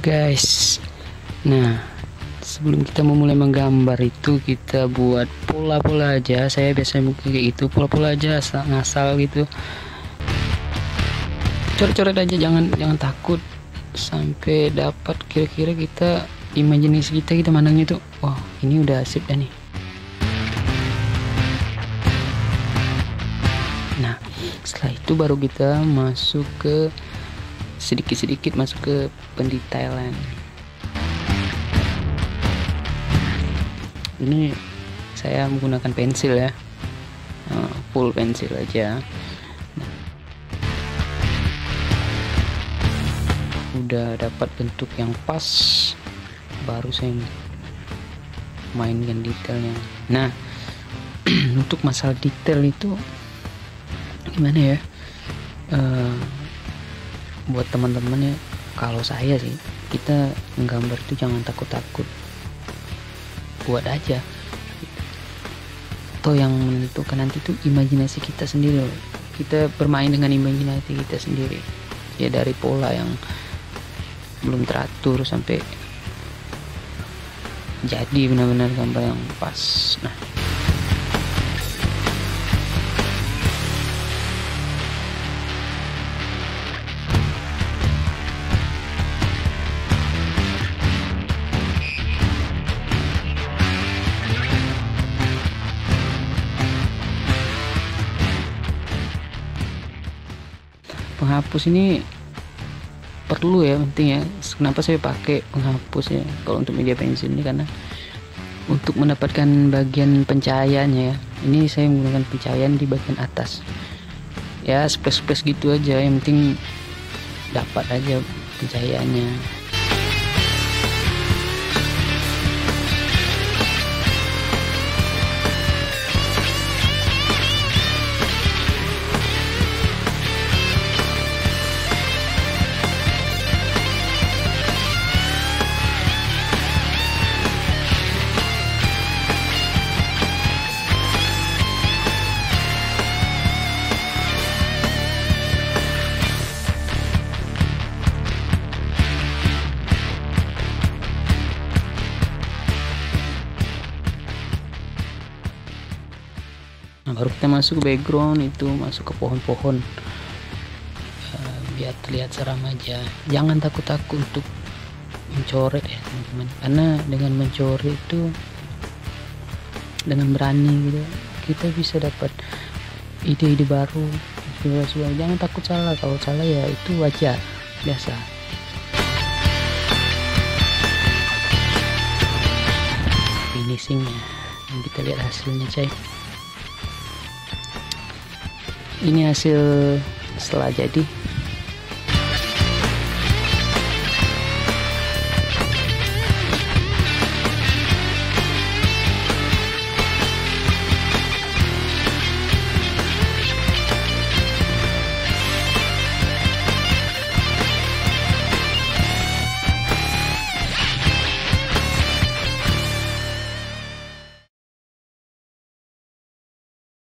guys. Nah, sebelum kita memulai menggambar itu, kita buat pola-pola aja. Saya biasanya mungkin kayak gitu, pola-pola aja ngasal gitu, coret-coret aja, jangan takut sampai dapat kira-kira kita imajinasi kita mandangnya tuh, wah ini udah asik dah nih. Nah, setelah itu baru kita masuk ke sedikit-sedikit masuk ke pendetailan. Ini saya menggunakan pensil ya, full pensil aja. Nah, udah dapat bentuk yang pas, baru saya mainkan detailnya. Nah, untuk masalah detail itu gimana ya? Buat teman-teman ya, kalau saya sih, kita menggambar itu jangan takut-takut, buat aja. Atau yang menentukan nanti tuh imajinasi kita sendiri loh. Kita bermain dengan imajinasi kita sendiri ya, dari pola yang belum teratur sampai jadi benar-benar gambar yang pas. Nah, penghapus ini perlu ya, penting ya. Kenapa saya pakai penghapus ya kalau untuk media pensil ini? Karena untuk mendapatkan bagian pencahayaannya ya, ini saya menggunakan pencahayaan di bagian atas ya, space-space gitu aja, yang penting dapat aja pencahayaannya. Baru kita masuk ke background itu, masuk ke pohon-pohon, biar terlihat seram aja. Jangan takut-takut untuk mencoret ya teman-teman, karena dengan mencoret itu, dengan berani gitu, kita bisa dapat ide-ide baru, inspirasi baru. Jangan takut salah, kalau salah ya itu wajar, biasa. Finishingnya, kita lihat hasilnya coy. Ini hasil setelah jadi.